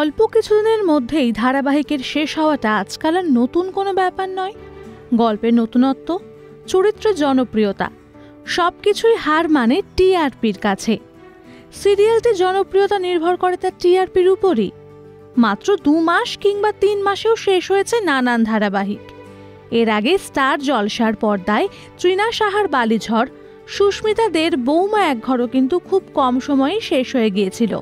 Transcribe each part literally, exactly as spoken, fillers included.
অল্প কিছুদিনের মধ্যেই ধারাবাহিকের শেষ হওয়াটা আজকাল আর নতুন কোনো ব্যাপার নয়। গল্পের নতুনত্ব, চরিত্র, জনপ্রিয়তা সব কিছুই হার মানে টিআরপির কাছে। সিরিয়ালটি জনপ্রিয়তা নির্ভর করে তার টিআরপির উপরই। মাত্র দু মাস কিংবা তিন মাসেও শেষ হয়েছে নানান ধারাবাহিক। এর আগে স্টার জলসার পর্দায় তৃণা সাহার বালিঝড়, সুস্মিতাদের বৌমা একঘরও কিন্তু খুব কম সময়ে শেষ হয়ে গিয়েছিল।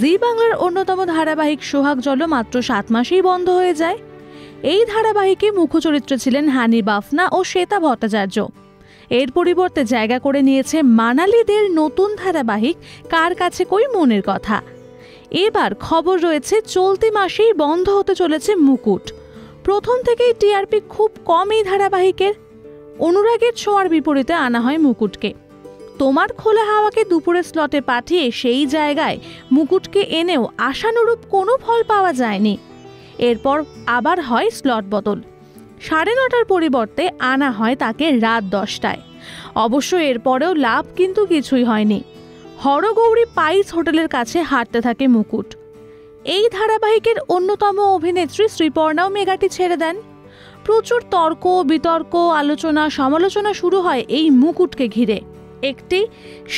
জি বাংলার অন্যতম ধারাবাহিক সোহাগজলও মাত্র সাত মাসেই বন্ধ হয়ে যায়। এই ধারাবাহিকে মুখ্য চরিত্রে ছিলেন হানি বাফনা ও শ্বেতা ভট্টাচার্য। এর পরিবর্তে জায়গা করে নিয়েছে মানালিদের নতুন ধারাবাহিক কার কাছে কই মনের কথা। এবার খবর রয়েছে চলতি মাসেই বন্ধ হতে চলেছে মুকুট। প্রথম থেকেই টিআরপি খুব কমই ধারাবাহিকের। অনুরাগের ছোঁয়ার বিপরীতে আনা হয় মুকুটকে। তোমার খোলা হাওয়াকে দুপুরের স্লটে পাঠিয়ে সেই জায়গায় মুকুটকে এনেও আশানুরূপ কোনো ফল পাওয়া যায়নি। এরপর আবার হয় স্লট বদল। সাড়ে নটার পরিবর্তে আনা হয় তাকে রাত দশটায়। অবশ্য এরপরেও লাভ কিন্তু কিছুই হয়নি। হরগৌরী পাইস হোটেলের কাছে হাঁটতে থাকে মুকুট। এই ধারাবাহিকের অন্যতম অভিনেত্রী শ্রীপর্ণাও মেগাটি ছেড়ে দেন। প্রচুর তর্ক বিতর্ক, আলোচনা সমালোচনা শুরু হয় এই মুকুটকে ঘিরে। একটি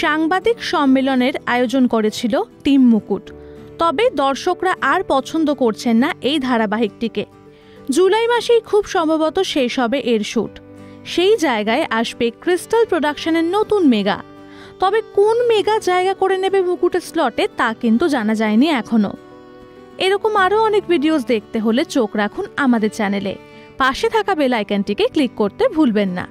সাংবাদিক সম্মেলনের আয়োজন করেছিল টিম মুকুট, তবে দর্শকরা আর পছন্দ করছেন না এই ধারাবাহিকটিকে। জুলাই মাসেই খুব সম্ভবত শেষ হবে এর শ্যুট। সেই জায়গায় আসবে ক্রিস্টাল প্রোডাকশনের নতুন মেগা। তবে কোন মেগা জায়গা করে নেবে মুকুটের স্লটে তা কিন্তু জানা যায়নি এখনও। এরকম আরও অনেক ভিডিওস দেখতে হলে চোখ রাখুন আমাদের চ্যানেলে। পাশে থাকা বেল আইকনটিকে ক্লিক করতে ভুলবেন না।